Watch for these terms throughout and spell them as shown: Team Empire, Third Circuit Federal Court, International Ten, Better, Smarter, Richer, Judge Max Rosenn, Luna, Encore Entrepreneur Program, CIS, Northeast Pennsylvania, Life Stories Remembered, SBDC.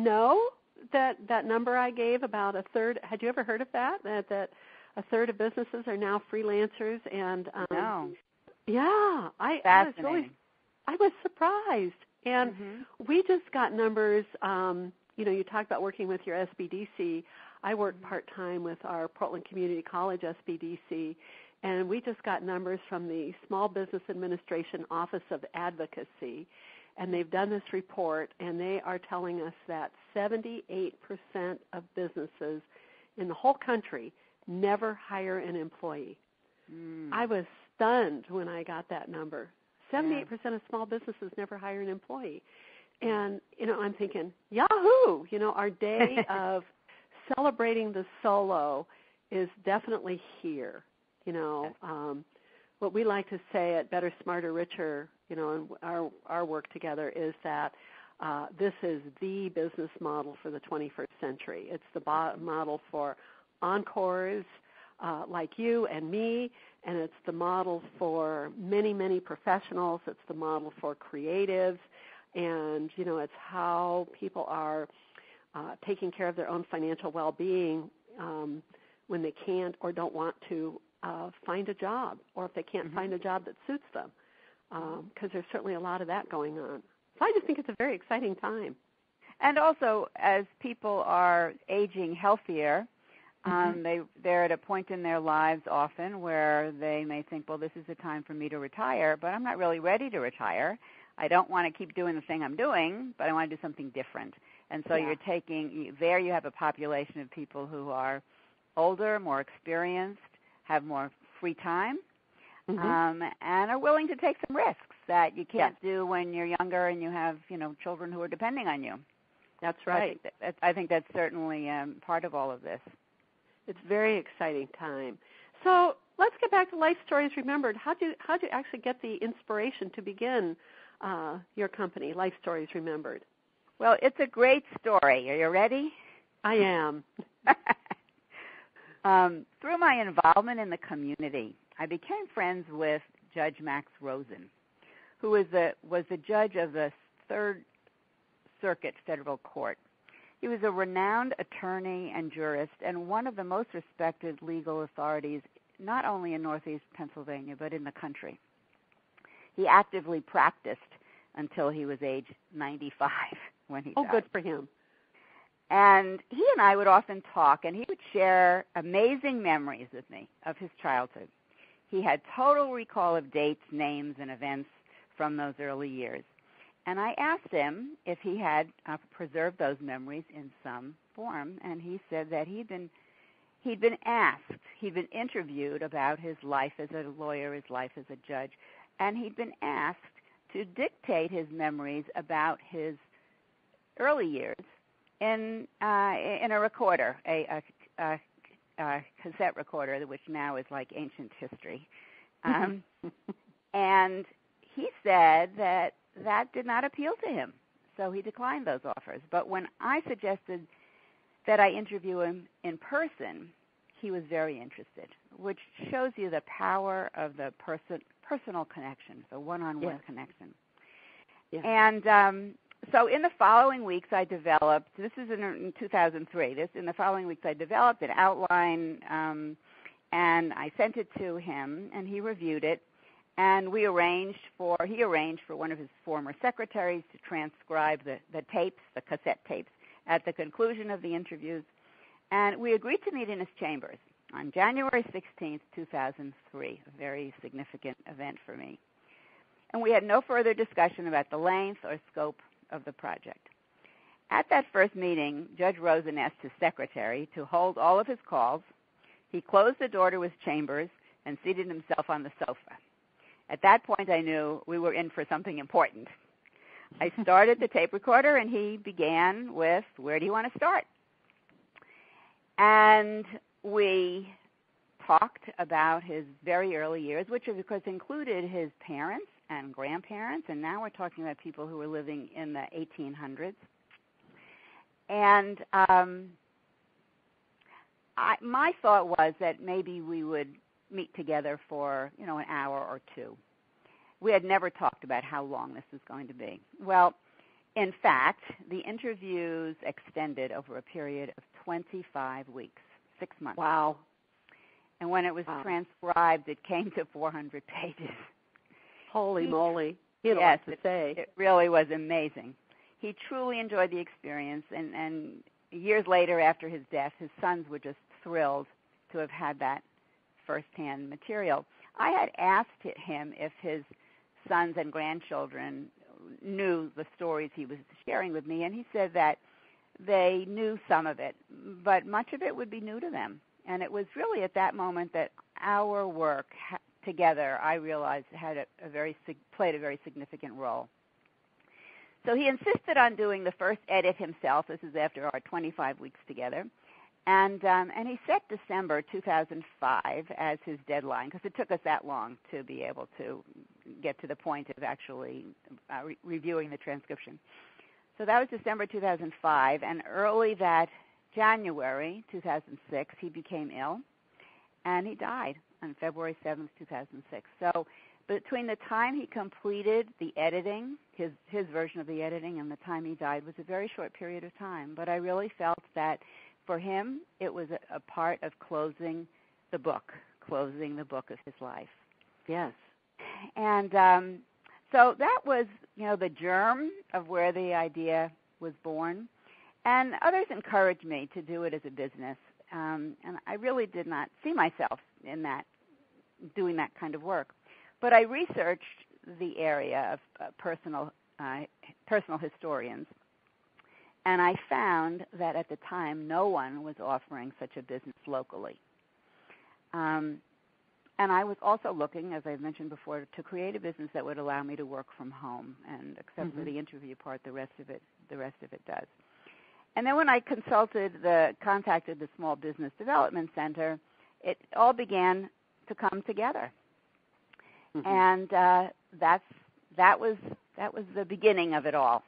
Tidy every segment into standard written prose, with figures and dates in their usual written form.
know that number I gave about a third. Had you ever heard of that? That a third of businesses are now freelancers, and no. Yeah, I was really, I was surprised, and we just got numbers. You know, you talk about working with your SBDC. I work part-time with our Portland Community College SBDC, and we just got numbers from the Small Business Administration Office of Advocacy, and they've done this report, and they are telling us that 78% of businesses in the whole country never hire an employee. I was stunned when I got that number. 78% of small businesses never hire an employee. And, you know, I'm thinking, yahoo! You know, our day of celebrating the solo is definitely here. You know, what we like to say at Better, Smarter, Richer, you know, and our work together is that this is the business model for the 21st century. It's the model for encores like you and me, and it's the model for many, many professionals. It's the model for creatives, and, you know, it's how people are taking care of their own financial well-being when they can't or don't want to find a job, or if they can't find a job that suits them, because there's certainly a lot of that going on. So I just think it's a very exciting time. And also, as people are aging healthier, they're at a point in their lives often where they may think, well, this is the time for me to retire, but I'm not really ready to retire. I don't want to keep doing the thing I'm doing, but I want to do something different. And so you're taking – there you have a population of people who are older, more experienced, have more free time, and are willing to take some risks that you can't do when you're younger and you have, you know, children who are depending on you. That's right. I think that's certainly part of all of this. It's a very exciting time. So let's get back to Life Stories Remembered. How'd you actually get the inspiration to begin your company, Life Stories Remembered? Well, it's a great story. Are you ready? I am. Through my involvement in the community, I became friends with Judge Max Rosenn, who was the judge of the Third Circuit Federal Court. He was a renowned attorney and jurist and one of the most respected legal authorities not only in Northeast Pennsylvania but in the country. He actively practiced until he was age 95 when he died. Oh, good for him. And he and I would often talk, and he would share amazing memories with me of his childhood. He had total recall of dates, names, and events from those early years. And I asked him if he had preserved those memories in some form, and he said that he'd been interviewed about his life as a lawyer, his life as a judge, and he'd been asked to dictate his memories about his early years in a recorder, a cassette recorder, which now is like ancient history. And he said that did not appeal to him, so he declined those offers. But when I suggested that I interview him in person, he was very interested, which shows you the power of the personal connection, the one-on-one connection. Yeah. And so in the following weeks, I developed – this is in 2003. In the following weeks, I developed an outline, and I sent it to him, and he reviewed it. And he arranged for one of his former secretaries to transcribe the cassette tapes, at the conclusion of the interviews. And we agreed to meet in his chambers on January 16th, 2003, a very significant event for me. And we had no further discussion about the length or scope of the project. At that first meeting, Judge Rosen asked his secretary to hold all of his calls. He closed the door to his chambers and seated himself on the sofa. At that point, I knew we were in for something important. I started the tape recorder, and he began with, "Where do you want to start?" And we talked about his very early years, which, of course, included his parents and grandparents, and now we're talking about people who were living in the 1800s. And my thought was that maybe we would meet together for, you know, an hour or two. We had never talked about how long this was going to be. Well, In fact, the interviews extended over a period of 25 weeks, 6 months. Wow. And when it was transcribed, it came to 400 pages. Holy moly. He had a lot to say. It really was amazing. He truly enjoyed the experience, and years later after his death, his sons were just thrilled to have had that firsthand material. I had asked him if his sons and grandchildren knew the stories he was sharing with me, and he said that they knew some of it, but much of it would be new to them. And it was really at that moment that our work together, I realized, had played a very significant role. So he insisted on doing the first edit himself. This is after our 25 weeks together. And he set December 2005 as his deadline because it took us that long to be able to get to the point of actually reviewing the transcription. So that was December 2005, and early that January 2006, he became ill, and he died on February 7th, 2006. So between the time he completed the editing, his version of the editing, and the time he died was a very short period of time. But I really felt that for him, it was a part of closing the book of his life. Yes. And so that was, the germ of where the idea was born. And others encouraged me to do it as a business, and I really did not see myself in that, doing that kind of work. But I researched the area of personal historians, and I found that at the time no one was offering such a business locally. And I was also looking, as I mentioned before, to create a business that would allow me to work from home, and except for the interview part, the rest of it does. And then when I contacted the Small Business Development Center, it all began to come together. Mm-hmm. And that was the beginning of it all.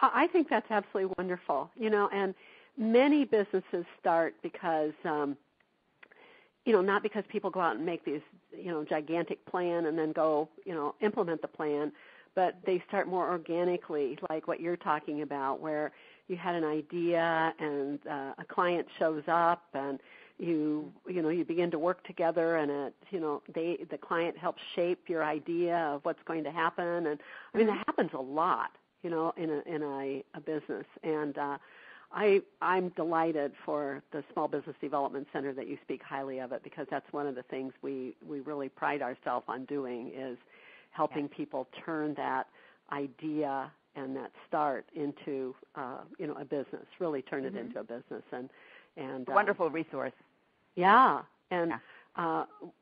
I think that's absolutely wonderful. And many businesses start because, not because people go out and make these, gigantic plan and then go, implement the plan, but they start more organically, like what you're talking about, where you had an idea and a client shows up and you begin to work together, and the client helps shape your idea of what's going to happen. And I mean, that happens a lot, in a business. And I'm delighted for the Small Business Development Center that you speak highly of it, because that's one of the things we really pride ourselves on doing is helping people turn that idea and that start into, a business, really turn it into a business. And wonderful resource. Yeah. And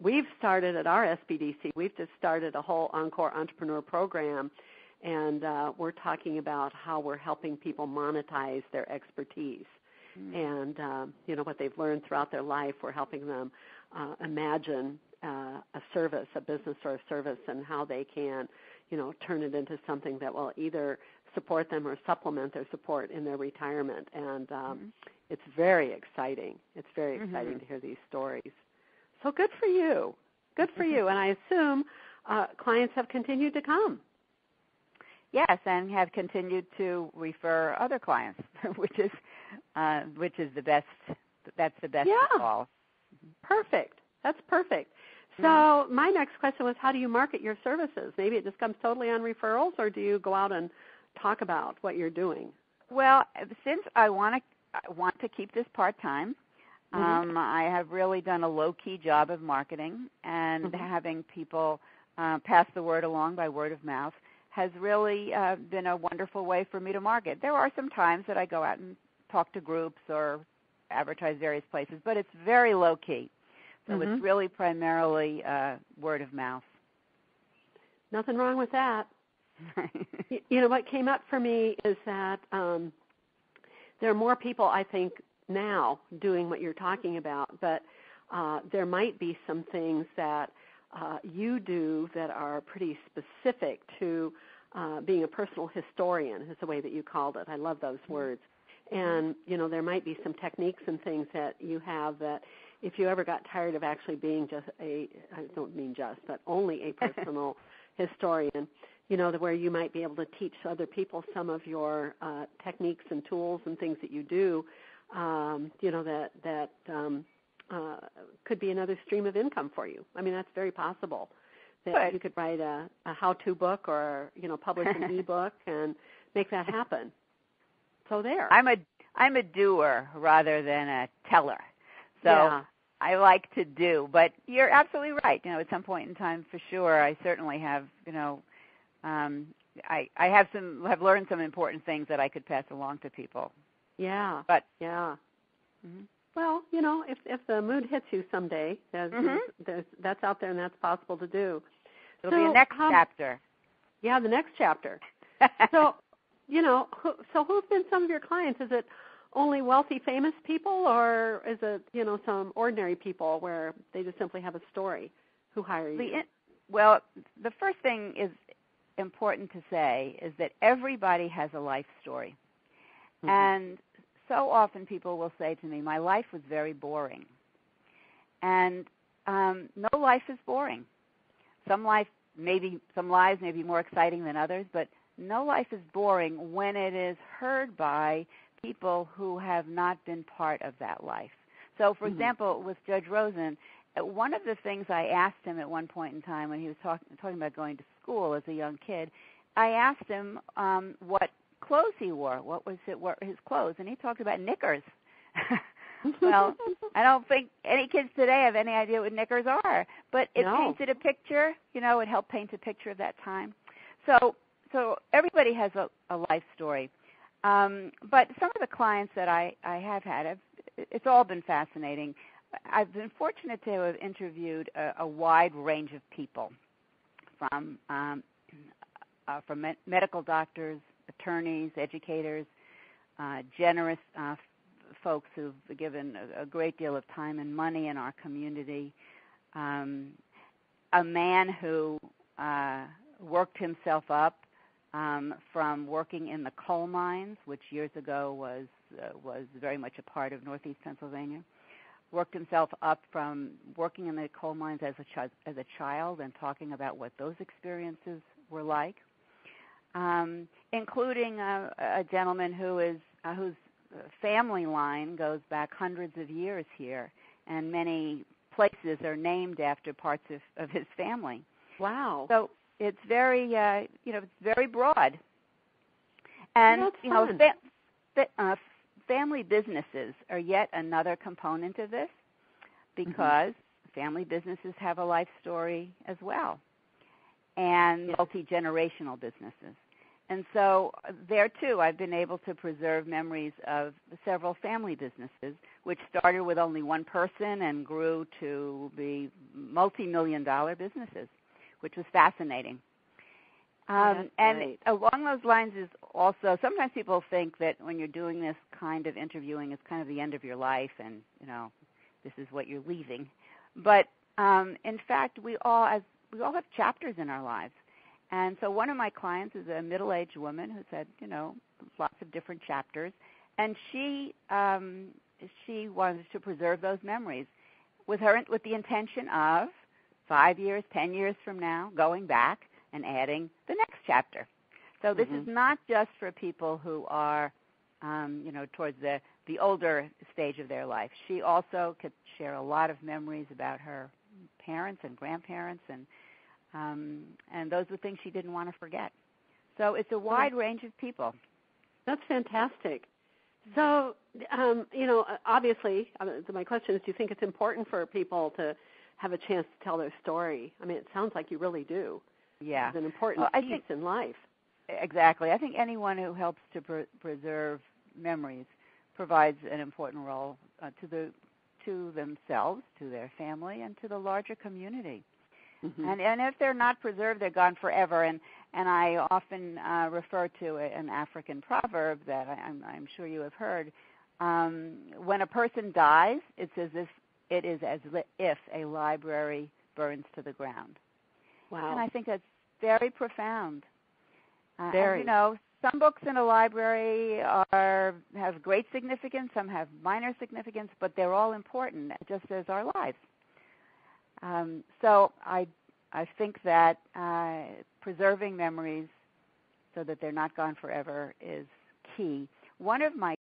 we've started at our SBDC, we've just started a whole Encore Entrepreneur Program, and we're talking about how we're helping people monetize their expertise. And, what they've learned throughout their life, we're helping them imagine a service, a business or a service, and how they can, turn it into something that will either support them or supplement their support in their retirement. And it's very exciting. It's very exciting to hear these stories. So good for you. Good for you. And I assume clients have continued to come. Yes, and have continued to refer other clients, which is the best. That's the best of all. Perfect. That's perfect. So my next question was, how do you market your services? Maybe it just comes totally on referrals, or do you go out and talk about what you're doing? Well, since I want to keep this part-time, I have really done a low-key job of marketing, and having people pass the word along by word of mouth has really been a wonderful way for me to market. There are some times that I go out and talk to groups or advertise various places, but it's very low-key. So it's really primarily word of mouth. Nothing wrong with that. What came up for me is that there are more people, I think, now doing what you're talking about, but there might be some things that you do that are pretty specific to being a personal historian, is the way that you called it. I love those words. And, there might be some techniques and things that you have that, if you ever got tired of actually being just only a personal historian, you know, where you might be able to teach other people some of your techniques and tools and things that you do, you know, that could be another stream of income for you. I mean, that's very possible that Good. You could write a how-to book or, you know, publish an e-book and make that happen. So there. I'm a doer rather than a teller. So yeah. I like to do, but you're absolutely right. You know, at some point in time, for sure, I certainly have, you know, I have learned some important things that I could pass along to people. Yeah. But yeah. Mm-hmm. Well, you know, if the mood hits you someday, there's, that's out there and that's possible to do. It'll be the next chapter. Yeah, the next chapter. So, you know, so who've been some of your clients? Is it only wealthy, famous people, or is it, you know, some ordinary people where they just simply have a story who hire you? Well, the first thing is important to say is that everybody has a life story. Mm-hmm. And so often people will say to me, my life was very boring. And no life is boring. Some lives may be more exciting than others, but no life is boring when it is heard by people who have not been part of that life. So, for example, with Judge Rosenn, one of the things I asked him at one point in time when he was talking about going to school as a young kid, I asked him what clothes he wore. What were his clothes? And he talked about knickers. Well, I don't think any kids today have any idea what knickers are, but it painted a picture. You know, it helped paint a picture of that time. So everybody has a life story. But some of the clients that I have had, it's all been fascinating. I've been fortunate to have interviewed a wide range of people, from medical doctors, attorneys, educators, generous folks who've given a great deal of time and money in our community, a man who worked himself up from working in the coal mines, which years ago was very much a part of Northeast Pennsylvania, worked himself up from working in the coal mines as a child and talking about what those experiences were like, including a gentleman whose family line goes back hundreds of years here, and many places are named after parts of his family. Wow. So it's very, it's very broad. And, family businesses are yet another component of this, because family businesses have a life story as well, and multi-generational businesses. And so there, too, I've been able to preserve memories of several family businesses, which started with only one person and grew to be multi-million-dollar businesses, which was fascinating. And along those lines is also, sometimes people think that when you're doing this kind of interviewing, it's kind of the end of your life and, you know, this is what you're leaving. But, in fact, we all have chapters in our lives. And so one of my clients is a middle-aged woman who's had, you know, lots of different chapters. And she wanted to preserve those memories with the intention of 5 years, 10 years from now, going back and adding the next chapter. So this is not just for people who are, towards the older stage of their life. She also could share a lot of memories about her parents and grandparents, and those were things she didn't want to forget. So it's a wide range of people. That's fantastic. So, obviously, my question is, do you think it's important for people to have a chance to tell their story? I mean, it sounds like you really do. Yeah. It's an important piece in life. Exactly. I think anyone who helps to preserve memories provides an important role to themselves, to their family, and to the larger community. Mm-hmm. And if they're not preserved, they're gone forever. And I often refer to an African proverb that I'm sure you have heard. When a person dies, it is as if a library burns to the ground. Wow. And I think that's very profound. Very. And, some books in a library have great significance, some have minor significance, but they're all important, just as our lives. So I I think that preserving memories so that they're not gone forever is key. One of my